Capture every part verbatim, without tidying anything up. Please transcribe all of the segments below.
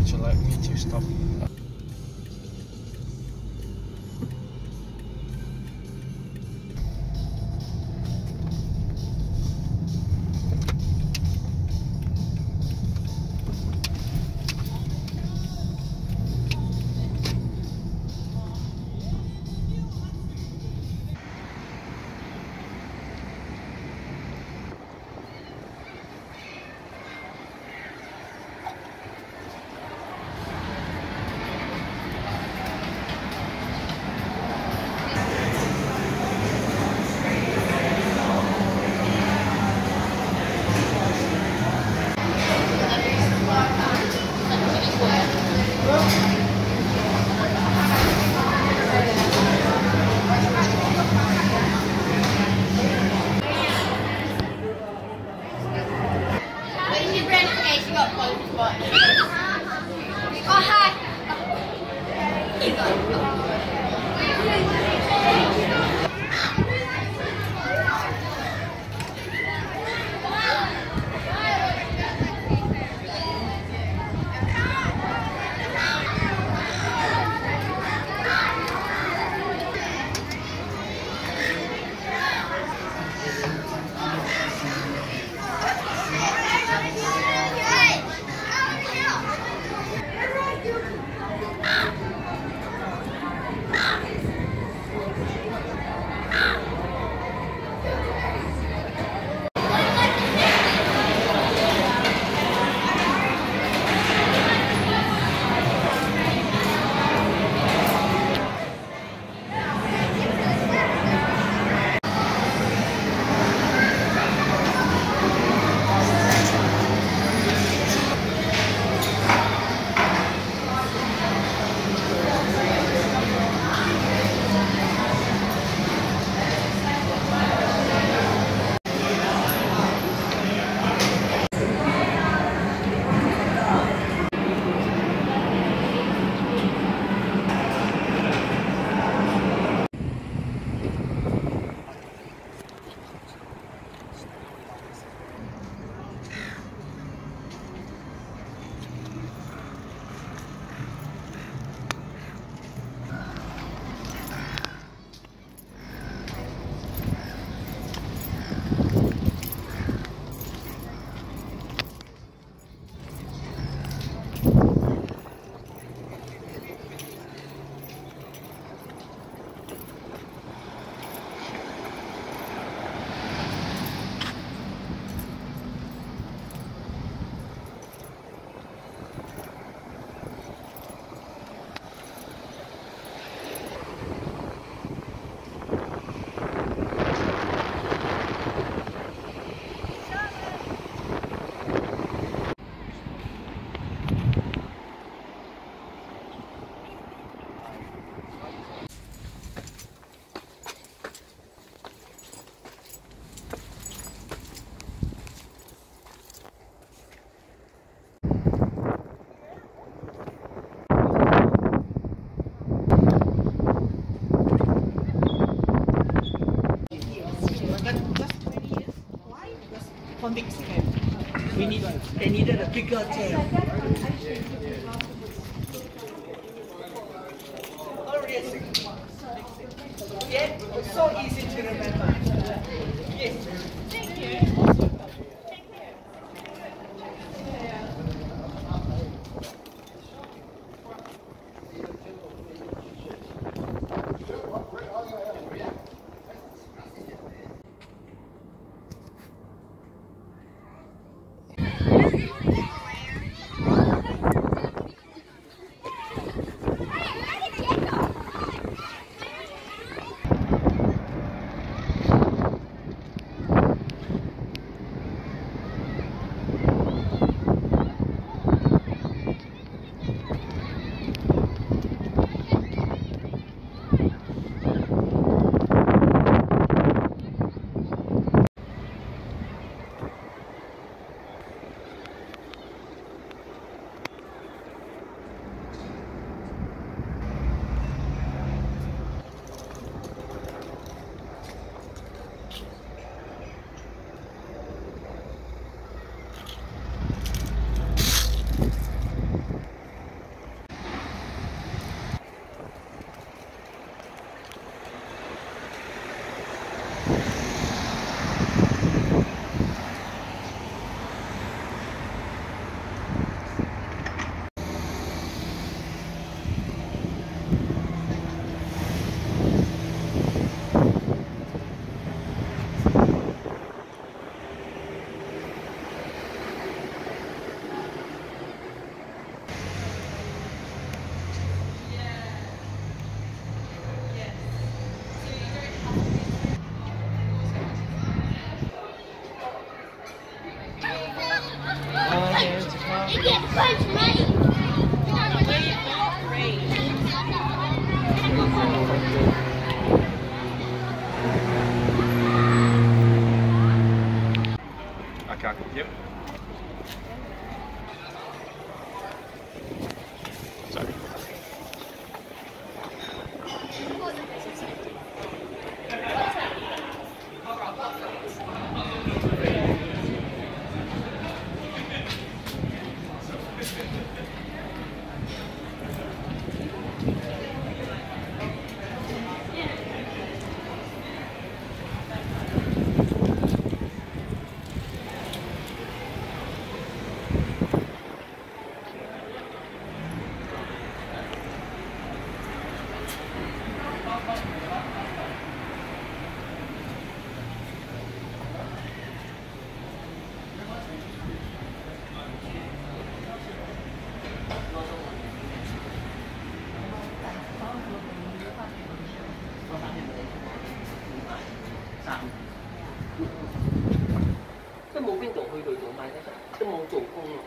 would you like me to stop? We need, they needed a bigger tail. Oh, yes. Yeah, it's so easy to remember. Yes. Thank you. Thank you. Thank you.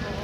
Thank you.